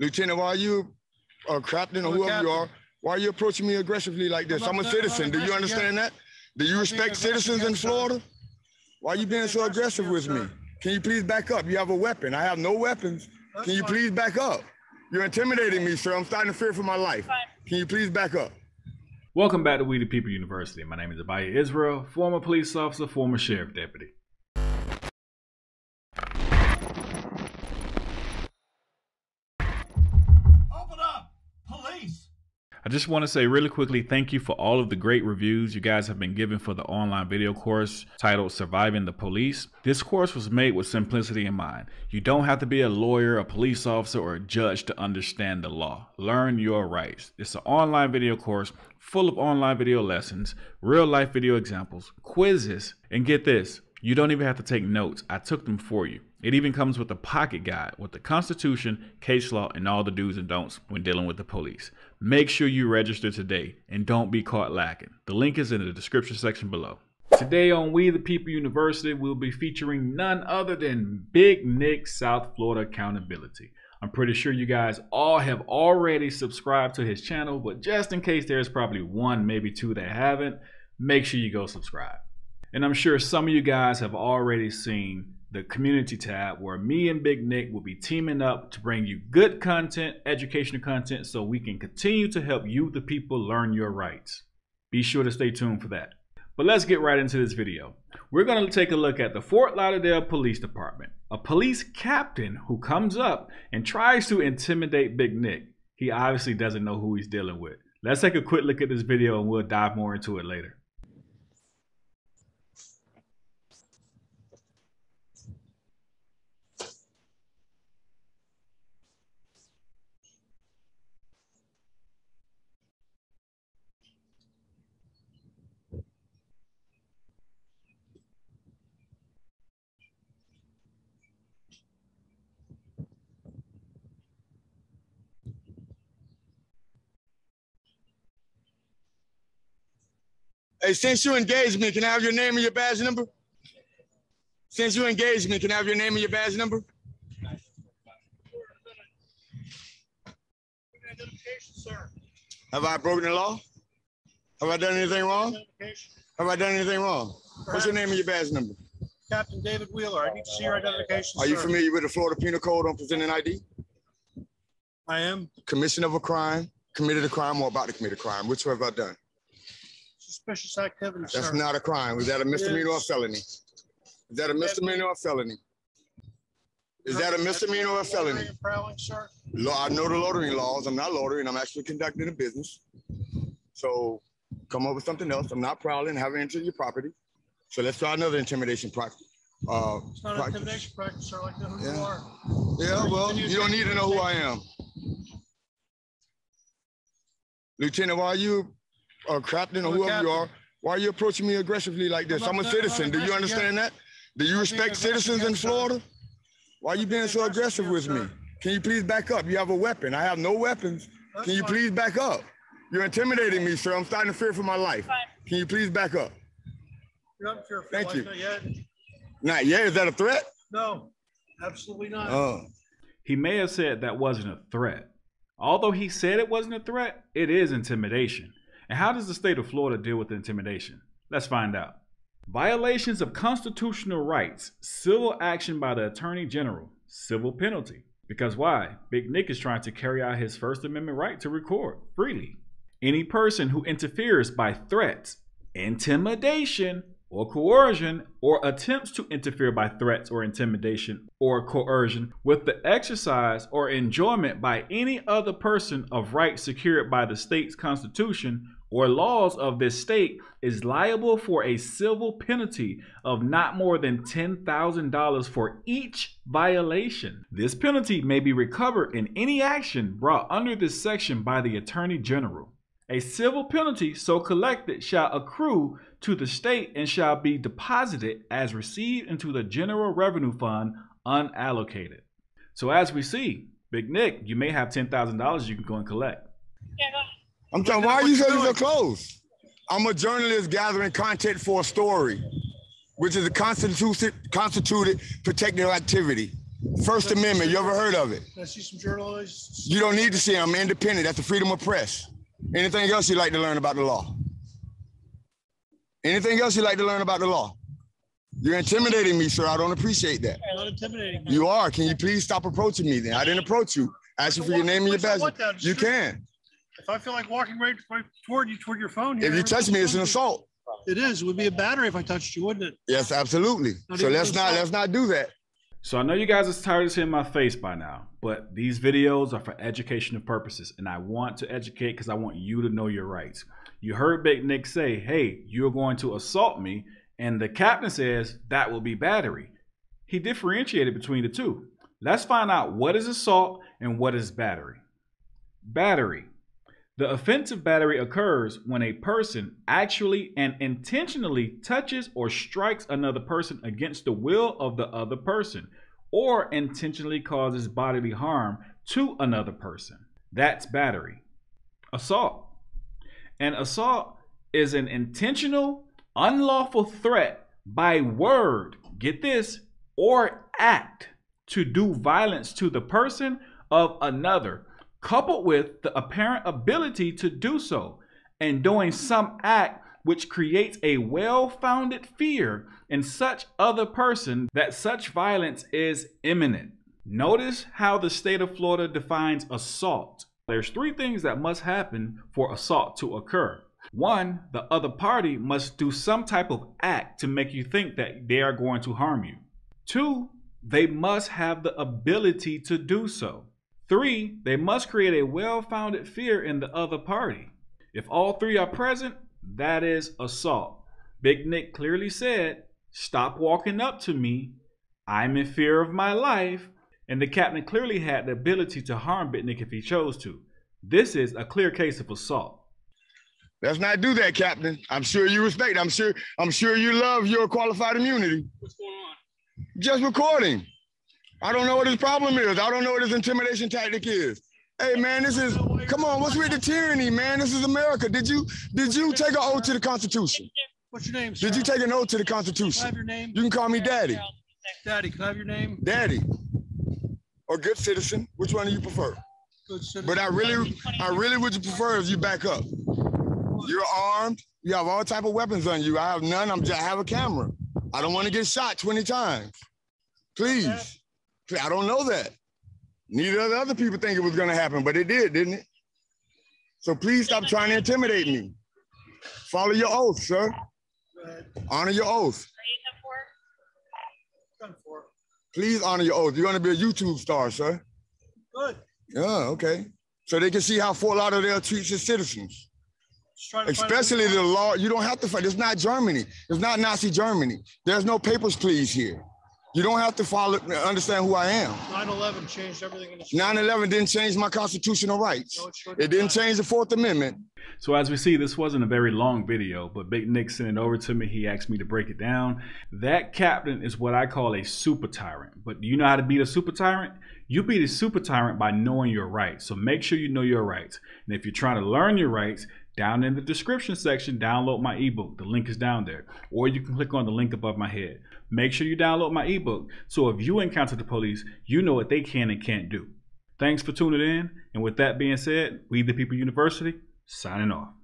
Lieutenant, why are you, or Captain, or whoever Captain. You are, why are you approaching me aggressively like this? I'm a citizen. Do you understand that? Do you respect citizens in Florida? Why are you being so aggressive with me? Can you please back up? You have a weapon. I have no weapons. Can you please back up? You're intimidating me, sir. I'm starting to fear for my life. Can you please back up? Welcome back to We The People University. My name is Abiyah Israel, former police officer, former sheriff deputy. I just want to say really quickly, thank you for all of the great reviews you guys have been giving for the online video course titled Surviving the Police. This course was made with simplicity in mind. You don't have to be a lawyer, a police officer, or a judge to understand the law. Learn your rights. It's an online video course full of online video lessons, real life video examples, quizzes, and get this, you don't even have to take notes. I took them for you. It even comes with a pocket guide with the Constitution, case law, and all the do's and don'ts when dealing with the police. Make sure you register today and don't be caught lacking. The link is in the description section below. Today on We The People University, we'll be featuring none other than Big Nick, South Florida Accountability. I'm pretty sure you guys all have already subscribed to his channel, but just in case there's probably one, maybe two that haven't, make sure you go subscribe. And I'm sure some of you guys have already seen the community tab where me and Big Nick will be teaming up to bring you good content, educational content, so we can continue to help you, the people, learn your rights. Be sure to stay tuned for that. But let's get right into this video. We're gonna take a look at the Fort Lauderdale Police Department, a police captain who comes up and tries to intimidate Big Nick. He obviously doesn't know who he's dealing with. Let's take a quick look at this video and we'll dive more into it later. Hey, since you engaged me, can I have your name and your badge number? Since you engaged me, can I have your name and your badge number? Have I broken the law? Have I done anything wrong? Have I done anything wrong? What's your name and your badge number? Captain David Wheeler. I need to see your identification, sir. Are you familiar with the Florida Penal Code on presenting ID? I am. Commission of a crime, committed a crime, or about to commit a crime. Which one have I done? Suspicious activity, sir. That's not a crime. Is that a misdemeanor or felony? Is that a misdemeanor or felony? Is that a misdemeanor or felony? Prowling, sir? I know the loitering laws. I'm not loitering. I'm actually conducting a business. So come up with something else. I'm not prowling, haven't entered your property. So let's try another intimidation practice. It's not an intimidation practice, sir. Like, know who you are. Yeah, well, you don't need to know who I am. Lieutenant, why are you... or Captain, or whoever you are, why are you approaching me aggressively like this? I'm a citizen. Do you understand that? Do you respect citizens in Florida? Why are you being so aggressive with me? Can you please back up? You have a weapon. I have no weapons. Can you please back up? You're intimidating me, sir. I'm starting to fear for my life. Can you please back up? Thank you. Not yet. Is that a threat? No, absolutely not. Oh. He may have said that wasn't a threat. Although he said it wasn't a threat, it is intimidation. And how does the state of Florida deal with intimidation? Let's find out. Violations of constitutional rights, civil action by the Attorney General, civil penalty. Because why? Big Nick is trying to carry out his First Amendment right to record freely. Any person who interferes by threats, intimidation, or coercion, or attempts to interfere by threats or intimidation or coercion with the exercise or enjoyment by any other person of rights secured by the state's constitution or laws of this state is liable for a civil penalty of not more than $10,000 for each violation. This penalty may be recovered in any action brought under this section by the Attorney General. A civil penalty so collected shall accrue to the state and shall be deposited as received into the General Revenue Fund unallocated. So as we see, Big Nick, you may have $10,000 you can go and collect. I'm telling, why are you so close? I'm a journalist gathering content for a story, which is a constituted protective activity. First Amendment, you ever heard of it? Can I see some journalists? You don't need to see them. I'm independent. That's the freedom of press. Anything else you'd like to learn about the law? Anything else you'd like to learn about the law? You're intimidating me, sir. I don't appreciate that. I'm not intimidating. You are. Can you please stop approaching me then? I didn't approach you. Ask you for your name and your badge. You can. If I feel like walking right toward you, toward your phone here. If you touch me, it's an assault. It is. It would be a battery if I touched you, wouldn't it? Yes, absolutely. So let's not do that. So I know you guys are tired of seeing my face by now, but these videos are for educational purposes, and I want to educate because I want you to know your rights. You heard Big Nick say, hey, you're going to assault me, and the captain says that will be battery. He differentiated between the two. Let's find out what is assault and what is battery. Battery. The offense of battery occurs when a person actually and intentionally touches or strikes another person against the will of the other person, or intentionally causes bodily harm to another person. That's battery. Assault. An assault is an intentional, unlawful threat by word, get this, or act to do violence to the person of another, coupled with the apparent ability to do so, and doing some act which creates a well-founded fear in such other person that such violence is imminent. Notice how the state of Florida defines assault. There's three things that must happen for assault to occur. One, the other party must do some type of act to make you think that they are going to harm you. Two, they must have the ability to do so. Three, they must create a well-founded fear in the other party. If all three are present, that is assault. Big Nick clearly said, stop walking up to me. I'm in fear of my life. And the captain clearly had the ability to harm Big Nick if he chose to. This is a clear case of assault. Let's not do that, Captain. I'm sure you respect. I'm sure you love your qualified immunity. What's going on? Just recording. I don't know what his problem is. I don't know what his intimidation tactic is. Hey man, this is, come on, what's with the tyranny, man? This is America. Did you take an oath to the Constitution? What's your name, sir? Did you take an oath to the Constitution? Can I have your name? You can call me Daddy. Daddy, can I have your name? Daddy. Or good citizen. Which one do you prefer? Good citizen. But I really would prefer if you back up. You're armed. You have all type of weapons on you. I have none. I have a camera. I don't want to get shot 20 times. Please. I don't know that. Neither of the other people think it was going to happen, but it did, didn't it? So please stop trying to intimidate me. Follow your oath, sir. Honor your oath. Please honor your oath. You're going to be a YouTube star, sir. Good. Yeah, okay. So they can see how Fort Lauderdale treats its citizens. Especially the law. You don't have to fight. It's not Germany. It's not Nazi Germany. There's no papers, please, here. You don't have to understand who I am. 9/11 changed everything in the street. 9/11 didn't change my constitutional rights. No, it didn't change the Fourth Amendment. So as we see, this wasn't a very long video, but Big Nick sent it over to me. He asked me to break it down. That captain is what I call a super tyrant. But do you know how to beat a super tyrant? You beat a super tyrant by knowing your rights. So make sure you know your rights. And if you're trying to learn your rights, down in the description section, download my ebook. The link is down there. Or you can click on the link above my head. Make sure you download my ebook so if you encounter the police, you know what they can and can't do. Thanks for tuning in. And with that being said, We The People University, signing off.